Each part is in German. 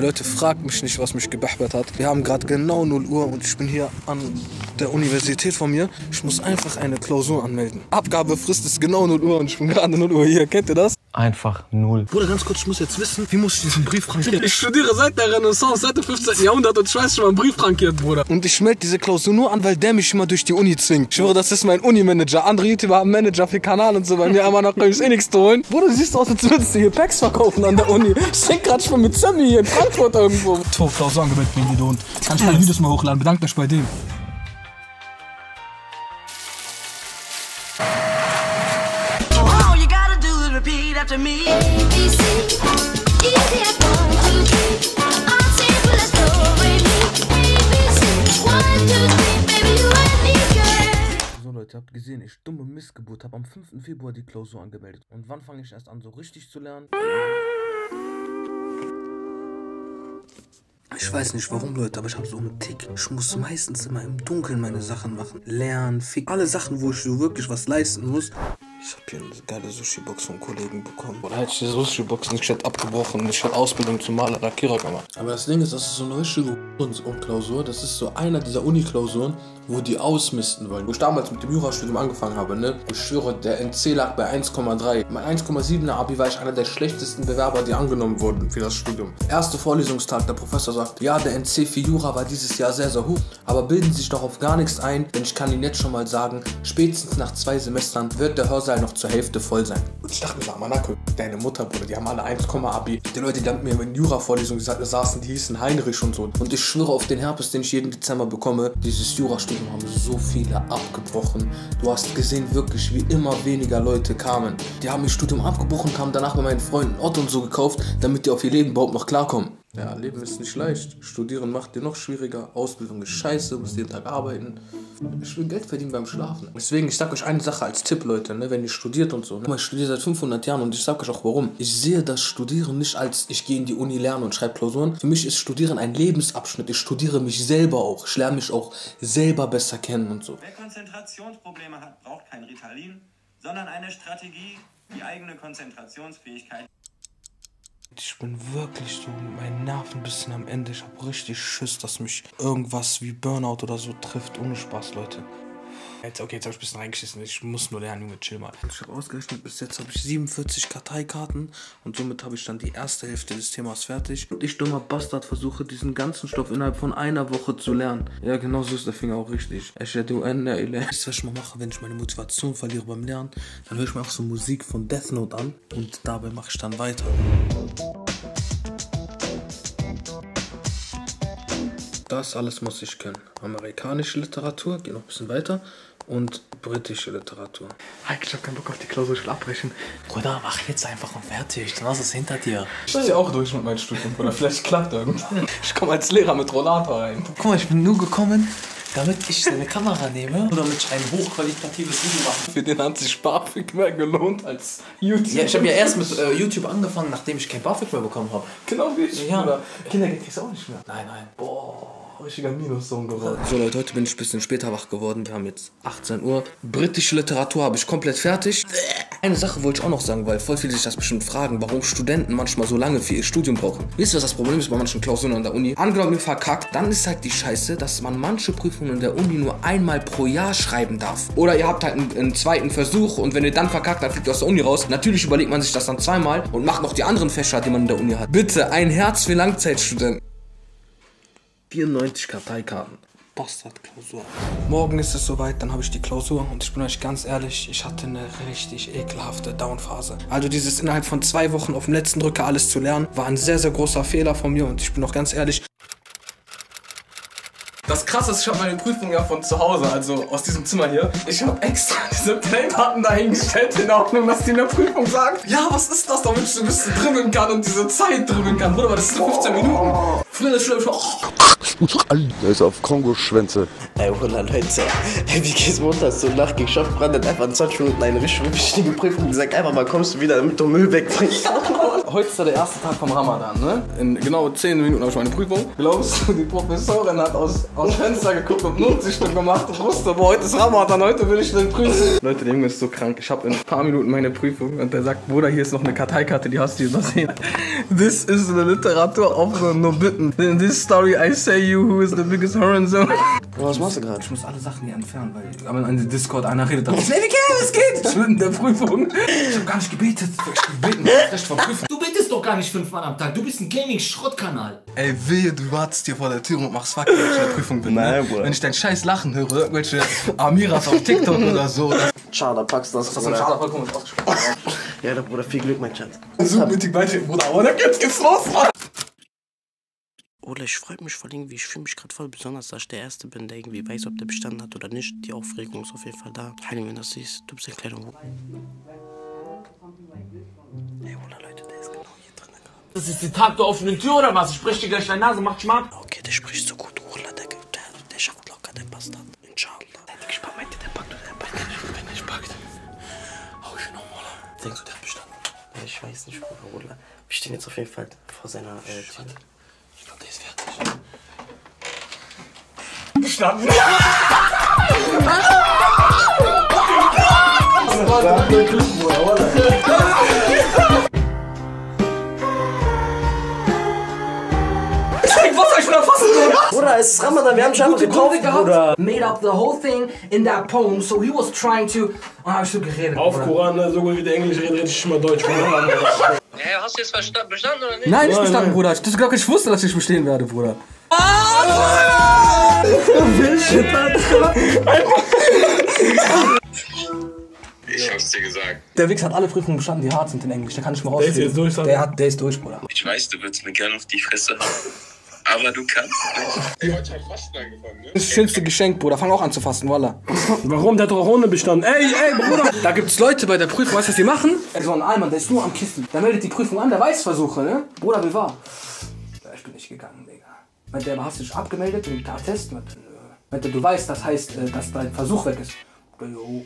Leute, fragt mich nicht, was mich gebächbert hat. Wir haben gerade genau 0 Uhr und ich bin hier an der Universität von mir. Ich muss einfach eine Klausur anmelden. Abgabefrist ist genau 0 Uhr und ich bin gerade 0 Uhr hier. Kennt ihr das? Einfach 0. Bruder, ganz kurz, ich muss jetzt wissen, wie muss ich diesen Brief frankieren? Ich studiere seit der Renaissance, seit dem 15. Jahrhundert und ich weiß schon mal einen Brief frankiert, Bruder. Und ich melde diese Klausur nur an, weil der mich immer durch die Uni zwingt. Ich schwöre, das ist mein Uni-Manager. Andere YouTuber haben Manager für Kanal und so bei mir, aber noch kann ich eh nichts holen. Bruder, du siehst aus, als würdest du hier Packs verkaufen an der Uni. Ich denk grad schon mit Sammy hier in Frankfurt irgendwo. To, Klausur angemeldet wegen dir, und kann ich meine Videos mal hochladen. Bedankt euch bei dem. To me, ABC, easy at 1, 2, 3. Our table, let's go, baby. ABC, 1, 2, 3, baby, you and me, girl. So Leute, habt gesehen, ich dumme Missgeburt, hab am 5. Februar die Klausur angemeldet. Und wann fange ich erst an, so richtig zu lernen? Ich weiß nicht warum, Leute, aber ich habe so einen Tick. Ich muss meistens immer im Dunkeln meine Sachen machen. Lernen, fick, alle Sachen, wo ich so wirklich was leisten muss. Ich habe hier eine geile Sushi-Box von Kollegen bekommen. Oder hätte ich die Sushi-Box nicht statt abgebrochen, nicht statt Ausbildung zum Maler Lackierer gemacht. Aber das Ding ist, das ist so eine richtige Klausur. Das ist so einer dieser Uni-Klausuren, wo die ausmisten wollen. Wo ich damals mit dem Jurastudium angefangen habe, ne? Ich schwöre, der NC lag bei 1,3. Mein 1,7er Abi war ich einer der schlechtesten Bewerber, die angenommen wurden für das Studium. Erster Vorlesungstag, der Professor sagt, ja, der NC für Jura war dieses Jahr sehr, sehr hoch. Aber bilden Sie sich doch auf gar nichts ein, denn ich kann Ihnen jetzt schon mal sagen, spätestens nach 2 Semestern wird der Hörsaal noch zur Hälfte voll sein. Und ich dachte mir, Manako, deine Mutter, Bruder, die haben alle 1,Abi. Die Leute, die mit mir in Jura-Vorlesungen saßen, die hießen Heinrich und so. Und ich schwöre auf den Herpes, den ich jeden Dezember bekomme. Dieses Jurastudium haben so viele abgebrochen. Du hast gesehen, wirklich, wie immer weniger Leute kamen. Die haben ihr Studium abgebrochen, kamen danach bei meinen Freunden Otto und so gekauft, damit die auf ihr Leben überhaupt noch klarkommen. Ja, Leben ist nicht leicht. Studieren macht dir noch schwieriger. Ausbildung ist scheiße, musst jeden Tag arbeiten. Ich will Geld verdienen beim Schlafen. Deswegen, ich sag euch eine Sache als Tipp, Leute, ne, wenn ihr studiert und so. Ne? Ich studiere seit 500 Jahren und ich sag euch auch warum. Ich sehe das Studieren nicht als, ich gehe in die Uni, lerne und schreibe Klausuren. Für mich ist Studieren ein Lebensabschnitt. Ich studiere mich selber auch. Ich lerne mich auch selber besser kennen und so. Wer Konzentrationsprobleme hat, braucht kein Ritalin, sondern eine Strategie, die eigene Konzentrationsfähigkeit. Ich bin wirklich so mit meinen Nerven ein bisschen am Ende. Ich habe richtig Schiss, dass mich irgendwas wie Burnout oder so trifft. Ohne Spaß, Leute. Jetzt, okay, jetzt habe ich ein bisschen reingeschissen. Ich muss nur lernen, Junge, chill mal. Ich habe ausgerechnet, bis jetzt habe ich 47 Karteikarten und somit habe ich dann die erste Hälfte des Themas fertig. Und ich, dummer Bastard, versuche diesen ganzen Stoff innerhalb von einer Woche zu lernen. Ja, genau so ist der Finger auch richtig. Ich hätte was ich mal mache, wenn ich meine Motivation verliere beim Lernen, dann höre ich mir auch so Musik von Death Note an und dabei mache ich dann weiter. Das alles muss ich kennen. Amerikanische Literatur, geht noch ein bisschen weiter. Und britische Literatur. Haikel, ich hab keinen Bock auf die Klausur, ich will abbrechen. Bruder, mach jetzt einfach und fertig, dann hast du es hinter dir. Ich bin ja auch durch mit meinem Studium, Bruder, vielleicht klappt irgendwas. Ich komme als Lehrer mit Rollator rein. Guck mal, ich bin nur gekommen, damit ich eine Kamera nehme oder damit ich ein hochqualitatives Video mache. Für den hat sich BAföG mehr gelohnt als YouTube. Ja, ich habe ja erst mit YouTube angefangen, nachdem ich kein BAföG mehr bekommen habe. Genau wie ich. Ja, oder? Kindergeld kriegst du auch nicht mehr. Nein, nein. Boah. Minus-Song geworden. So Leute, heute bin ich ein bisschen später wach geworden. Wir haben jetzt 18 Uhr. Britische Literatur habe ich komplett fertig. Eine Sache wollte ich auch noch sagen, weil voll viele sich das bestimmt fragen, warum Studenten manchmal so lange für ihr Studium brauchen. Wisst ihr, was das Problem ist bei manchen Klausuren an der Uni? Angenommen, ihr verkackt, dann ist halt die Scheiße, dass man manche Prüfungen in der Uni nur einmal pro Jahr schreiben darf. Oder ihr habt halt einen zweiten Versuch und wenn ihr dann verkackt, dann fliegt ihr aus der Uni raus. Natürlich überlegt man sich das dann zweimal und macht noch die anderen Fächer, die man in der Uni hat. Bitte, ein Herz für Langzeitstudenten. 94 Karteikarten. Bastard-Klausur. Morgen ist es soweit, dann habe ich die Klausur und ich bin euch ganz ehrlich, ich hatte eine richtig ekelhafte Downphase. Also dieses innerhalb von 2 Wochen auf dem letzten Drücker alles zu lernen, war ein sehr, sehr großer Fehler von mir und ich bin auch ganz ehrlich. Das Krasse ist, ich habe meine Prüfung ja von zu Hause, also aus diesem Zimmer hier. Ich habe extra diese Playdaten dahingestellt, in der Hoffnung, dass die in der Prüfung sagen, ja, was ist das, damit ich so ein bisschen dribbeln kann und diese Zeit dribbeln kann. Bruder, aber das sind 15 Minuten. Früher in der Schule habe ich Der ist auf Kongo-Schwänze. Ey, Wunder, Leute. Ey, wie geht's montags zur Nacht geschafft? Brandet einfach in 20 Minuten eine richtig wichtige Prüfung. Die sagt einfach mal, kommst du wieder, damit du Müll wegbringst. Heute ist ja der erste Tag vom Ramadan, ne? In genau 10 Minuten habe ich meine Prüfung. Glaubst du, die Professorin hat aus Fenster geguckt und Notsichtung gemacht. Ich wusste, boah, heute ist Ramadan, heute will ich den prüfen. Leute, der Junge ist so krank. Ich habe in ein paar Minuten meine Prüfung und der sagt, Bruder, hier ist noch eine Karteikarte, die hast du übersehen. This is the Literatur auf nur bitten. In this story I say you who is the biggest horizon. Bro, was machst du gerade? Ich muss alle Sachen hier entfernen, weil aber in Discord einer redet da. Es geht! Ich bin in der Prüfung. Ich hab gar nicht gebetet. Ich hab gebeten. Du betest doch gar nicht 5 Mal am Tag, du bist ein Gaming-Schrottkanal. Ey, wehe, du wartest hier vor der Tür und machst Fuck, wenn ich in der Prüfung bin. Nein, Bruder. Wenn ich dein scheiß Lachen höre, irgendwelche Amiras auf TikTok oder so. Schade, packst du das? Das ist ein Schade, vollkommen ausgesprochen. Ja, Bruder, viel Glück, mein Schatz. Such mit die Beine, Bruder, aber dann geht's los, Mann. Oder ich freue mich vor allem, wie ich fühle mich gerade voll besonders, dass ich der Erste bin, der irgendwie weiß, ob der bestanden hat oder nicht. Die Aufregung ist auf jeden Fall da. Heilig, wenn das siehst, du bist ein kleiner Hund. Ey, Ola, Leute, der ist genau hier drin. Das ist die Tat der offenen Tür oder was? Ich sprich dir gleich deine Nase, mach dich mal. Okay, der spricht so gut, Ola, der schafft locker, der Bastard. Inshallah. Der hat gespart, meinte, der packt oder der packt nicht. Wenn er nicht packt, hau ich nochmal. Denkst du, der hat bestanden? Ich weiß nicht, Bruder, Ola. Wir stehen jetzt auf jeden Fall vor seiner Tür. Ich glaube, der ist fertig. Bestanden! Das war der Glück, Bruder, oder? Ich krieg Wasser, ich bin erfassen, Bruder! Bruder, es ist Ramadan, wir haben schon einfach gekauft, Bruder! Made up the whole thing in that poem, so he was trying to... Ah, hab ich so geredet, Bruder. Auf Koran, so gut wie der Englisch redet, ich immer Deutsch. Hey, hast du jetzt bestanden oder nicht? Nein, nicht bestanden, Bruder. Das glaube ich, wusste, dass ich bestehen werde, Bruder. Ah, Bruder! Ich hab's dir gesagt. Der Wichs hat alle Prüfungen bestanden, die hart sind in Englisch. Da kann ich mal rausgehen. Der ist jetzt durch, der ist durch, Bruder. Ich weiß, du willst mir gerne auf die Fresse haben. Aber du kannst nicht. Ey, heute hab ich Fasten angefangen, ne? Das ist das schönste Geschenk, Bruder. Fang auch an zu fasten, Wallah. Warum? Der hat doch auch ohne bestanden. Ey, Bruder. Da gibt's Leute bei der Prüfung, weißt du, was die machen? So ein Allmann, der ist nur am Kissen. Da meldet die Prüfung an, der weiß Versuche, ne? Bruder, wie war? Ja, ich bin nicht gegangen, Digga. Meint der, hast du dich abgemeldet und da testen? Meint der, du weißt, das heißt, dass dein Versuch weg ist. Bruder, jo.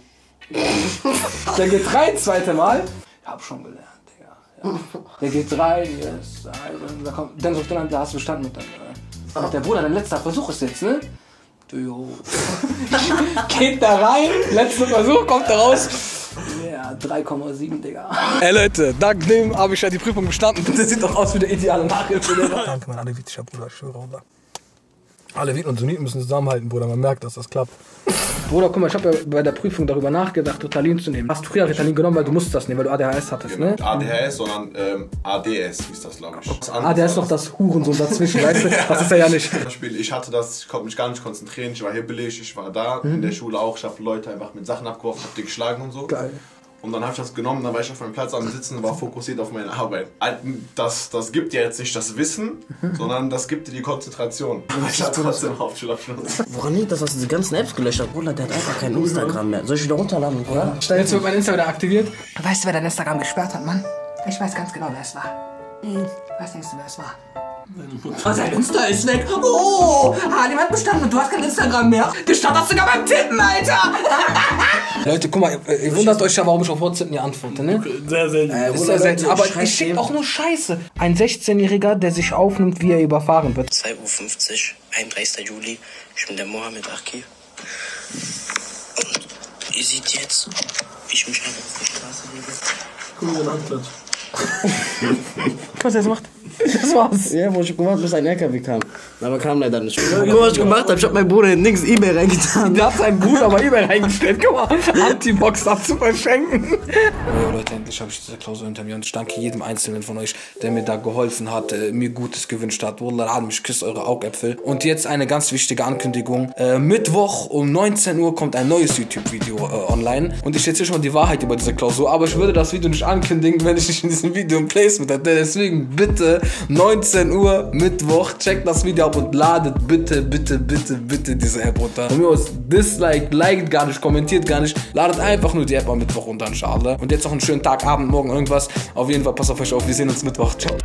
Der geht rein, zweite Mal. Ich hab schon gelernt, Digga. Ja. Der geht rein, yes. Dann sucht den an, da hast du bestanden mit dann. Der Bruder, dein letzter Versuch ist jetzt, ne? Jo. Geht da rein, letzter Versuch, kommt da raus. Ja, 3,7, Digga. Ey Leute, dank dem habe ich ja die Prüfung bestanden. Das sieht doch aus wie der ideale Nachhilfe. Danke, mein alevitischer Bruder, ich schwöre, Bruder. Aleviten und Sunniten müssen zusammenhalten, Bruder, man merkt, dass das klappt. Bruder, guck mal, ich habe ja bei der Prüfung darüber nachgedacht, Ritalin zu nehmen. Hast du früher Ritalin genommen, weil du musstest das nehmen, weil du ADHS hattest, ne? Nicht ADHS, sondern ADS hieß das, glaube ich. Das ADS noch das Hurensohn dazwischen, weißt du? Das ist er ja nicht. Zum Beispiel, ich hatte das, ich konnte mich gar nicht konzentrieren, ich war hibbelig, ich war da, in der Schule auch, ich habe Leute einfach mit Sachen abgeworfen, hab die geschlagen und so. Geil. Und dann habe ich das genommen, dann war ich auf meinem Platz am Sitzen und war fokussiert auf meine Arbeit. Das gibt dir jetzt nicht das Wissen, sondern das gibt dir die Konzentration. Ich hatte trotzdem Hauptschulabschluss. Woran liegt das, dass diese ganzen Apps gelöscht hat? Bruder, der hat einfach kein Instagram mehr. Soll ich wieder runterladen, oder? Jetzt wird mein Instagram wieder aktiviert. Weißt du, wer dein Instagram gesperrt hat, Mann? Ich weiß ganz genau, wer es war. Was denkst du, wer es war? Oh, sein Insta ist weg. Oh, Halim hat bestanden und du hast kein Instagram mehr. Du startest sogar beim Tippen, Alter. Leute, guck mal, ihr wundert euch ja, warum ich auf WhatsApp nie antworte, ne? Sehr selten. Sehr selten. Aber ich schicke auch nur Scheiße. Ein 16-Jähriger, der sich aufnimmt, wie er überfahren wird. 2:50 Uhr, 31. Juli. Ich bin der Mohamed Arki. Und ihr seht jetzt, wie ich mich einfach auf die Straße lege. Guck mal, den Antwort. Was er jetzt macht. Das war's. Ja, wo ich gemacht bis ein LKW kam. Aber kam leider nicht. Guck mal, was ich gemacht habe. Ich hab meinen Bruder in links eBay reingetan. Der hat seinen Bruder aber eBay reingestellt. Guck mal, Anti-Box das zu verschenken. Oh, Leute, endlich habe ich diese Klausur hinter mir. Und ich danke jedem Einzelnen von euch, der mir da geholfen hat, mir Gutes gewünscht hat. Wallah, mich küsst eure Augäpfel. Und jetzt eine ganz wichtige Ankündigung. Mittwoch um 19 Uhr kommt ein neues YouTube-Video online. Und ich erzähle schon mal die Wahrheit über diese Klausur. Aber ich würde das Video nicht ankündigen, wenn ich nicht in diesem Video ein Placement hätte. Deswegen bitte... 19 Uhr, Mittwoch, checkt das Video ab und ladet bitte, bitte, bitte, bitte diese App runter. Von mir aus disliked, liked gar nicht, kommentiert gar nicht, ladet einfach nur die App am Mittwoch runter, inshallah. Und jetzt noch einen schönen Tag, Abend, morgen irgendwas. Auf jeden Fall, passt auf euch auf, wir sehen uns Mittwoch, ciao.